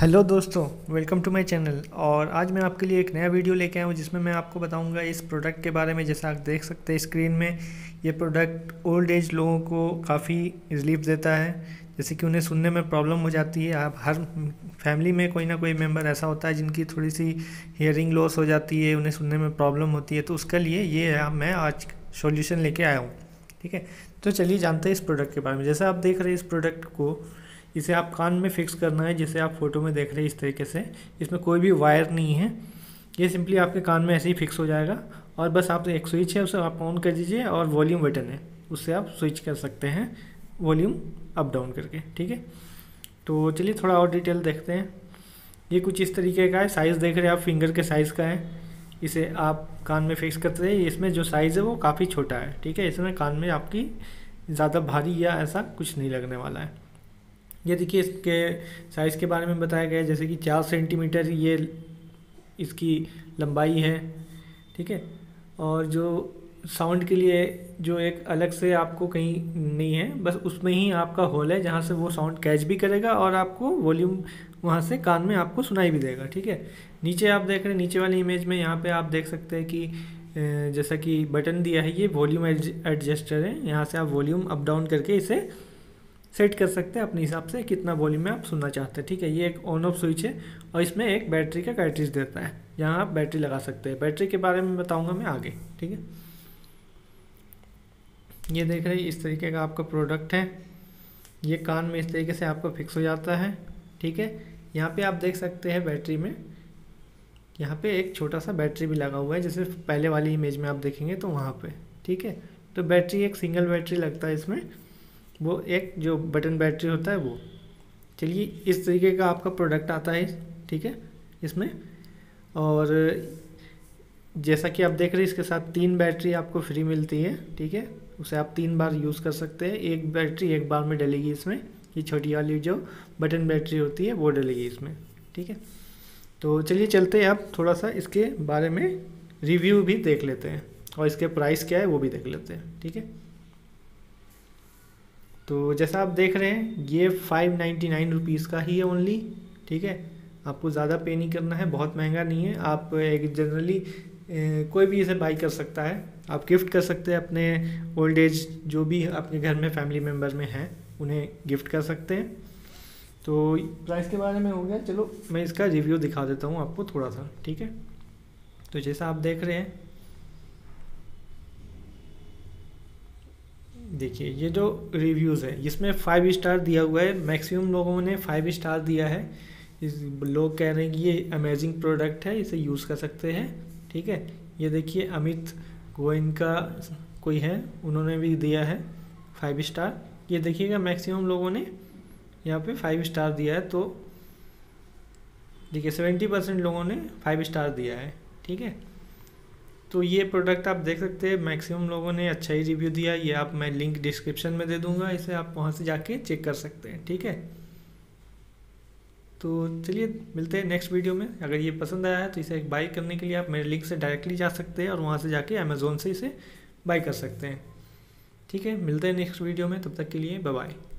Hello दोस्तों, welcome to my channel. और आज मैं आपके लिए एक नया वीडियो लेके आया हूँ जिसमें मैं आपको बताऊँगा इस प्रोडक्ट के बारे में। जैसा आप देख सकते हैं स्क्रीन में, ये प्रोडक्ट ओल्ड एज लोगों को काफ़ी रिलीफ देता है। जैसे कि उन्हें सुनने में प्रॉब्लम हो जाती है। आप हर फैमिली में कोई ना कोई मेंबर ऐसा होता है जिनकी थोड़ी सी हियरिंग लॉस हो जाती है, उन्हें सुनने में प्रॉब्लम होती है। तो उसके लिए ये मैं आज सॉल्यूशन लेके आया हूँ, ठीक है। तो चलिए जानते हैं इस प्रोडक्ट के बारे में। जैसा आप देख रहे हैं इस प्रोडक्ट को, इसे आप कान में फिक्स करना है, जैसे आप फोटो में देख रहे हैं इस तरीके से। इसमें कोई भी वायर नहीं है, ये सिंपली आपके कान में ऐसे ही फिक्स हो जाएगा। और बस आप एक स्विच है, उसे आप ऑन कर दीजिए, और वॉल्यूम बटन है, उससे आप स्विच कर सकते हैं वॉल्यूम अप डाउन करके, ठीक है। तो चलिए थोड़ा और डिटेल देखते हैं। ये कुछ इस तरीके का है, साइज़ देख रहे हैं आप, फिंगर के साइज़ का है। इसे आप कान में फिक्स करते हैं। इसमें जो साइज़ है वो काफ़ी छोटा है, ठीक है। इसमें कान में आपकी ज़्यादा भारी या ऐसा कुछ नहीं लगने वाला है। ये देखिए, इसके साइज़ के बारे में बताया गया है, जैसे कि 4 सेंटीमीटर ये इसकी लंबाई है, ठीक है। और जो साउंड के लिए जो एक अलग से आपको कहीं नहीं है, बस उसमें ही आपका होल है जहाँ से वो साउंड कैच भी करेगा और आपको वॉल्यूम वहाँ से कान में आपको सुनाई भी देगा, ठीक है। नीचे आप देख रहे हैं, नीचे वाली इमेज में यहाँ पे आप देख सकते हैं कि जैसा कि बटन दिया है, ये वॉल्यूम एडजस्टर है। यहाँ से आप वॉल्यूम अप डाउन करके इसे सेट कर सकते हैं अपने हिसाब से, कितना वॉल्यूम में आप सुनना चाहते हैं, ठीक है। ये एक ऑन ऑफ स्विच है और इसमें एक बैटरी का कार्ट्रिज देता है, जहाँ आप बैटरी लगा सकते हैं। बैटरी के बारे में बताऊँगा मैं आगे, ठीक है। ये देख रहे हैं, इस तरीके का आपका प्रोडक्ट है। ये कान में इस तरीके से आपका फिक्स हो जाता है, ठीक है। यहाँ पे आप देख सकते हैं बैटरी में, यहाँ पे एक छोटा सा बैटरी भी लगा हुआ है, जैसे पहले वाली इमेज में आप देखेंगे तो वहाँ पे, ठीक है। तो बैटरी एक सिंगल बैटरी लगता है इसमें, वो एक जो बटन बैटरी होता है वो। चलिए, इस तरीके का आपका प्रोडक्ट आता है, ठीक है, इसमें। और जैसा कि आप देख रहे हैं, इसके साथ 3 बैटरी आपको फ्री मिलती है, ठीक है। उसे आप 3 बार यूज़ कर सकते हैं। एक बैटरी एक बार में डलेगी इसमें, ये छोटी वाली जो बटन बैटरी होती है वो डलेगी इसमें, ठीक है। तो चलिए चलते हैं, आप थोड़ा सा इसके बारे में रिव्यू भी देख लेते हैं और इसके प्राइस क्या है वो भी देख लेते हैं, ठीक है। तो जैसा आप देख रहे हैं, ये 599 रुपीज़ का ही है ओनली, ठीक है। आपको ज़्यादा पे नहीं करना है, बहुत महंगा नहीं है। आप एक जनरली कोई भी इसे बाई कर सकता है। आप गिफ्ट कर सकते हैं अपने ओल्ड एज, जो भी आपके घर में फैमिली मेम्बर में हैं, उन्हें गिफ्ट कर सकते हैं। तो प्राइस के बारे में हो गया। चलो मैं इसका रिव्यू दिखा देता हूँ आपको थोड़ा सा, ठीक है। तो जैसा आप देख रहे हैं, देखिए ये जो रिव्यूज़ है, इसमें 5 स्टार दिया हुआ है। मैक्सिमम लोगों ने 5 स्टार दिया है। लोग कह रहे हैं कि ये अमेजिंग प्रोडक्ट है, इसे यूज़ कर सकते हैं, ठीक है। ये देखिए, अमित गोयन का कोई है, उन्होंने भी दिया है 5 स्टार। ये देखिएगा, मैक्सिमम लोगों ने यहाँ पे 5 स्टार दिया है। तो देखिए, 70% लोगों ने 5 स्टार दिया है, ठीक है। तो ये प्रोडक्ट आप देख सकते हैं, मैक्सिमम लोगों ने अच्छा ही रिव्यू दिया। ये आप मैं लिंक डिस्क्रिप्शन में दे दूँगा, इसे आप वहाँ से जाके चेक कर सकते हैं, ठीक है। तो चलिए मिलते हैं नेक्स्ट वीडियो में। अगर ये पसंद आया है तो इसे बाई करने के लिए आप मेरे लिंक से डायरेक्टली जा सकते हैं और वहाँ से जाके अमेज़ोन से इसे बाई कर सकते हैं, ठीक है। मिलते हैं नेक्स्ट वीडियो में, तब तक के लिए बाय बाय।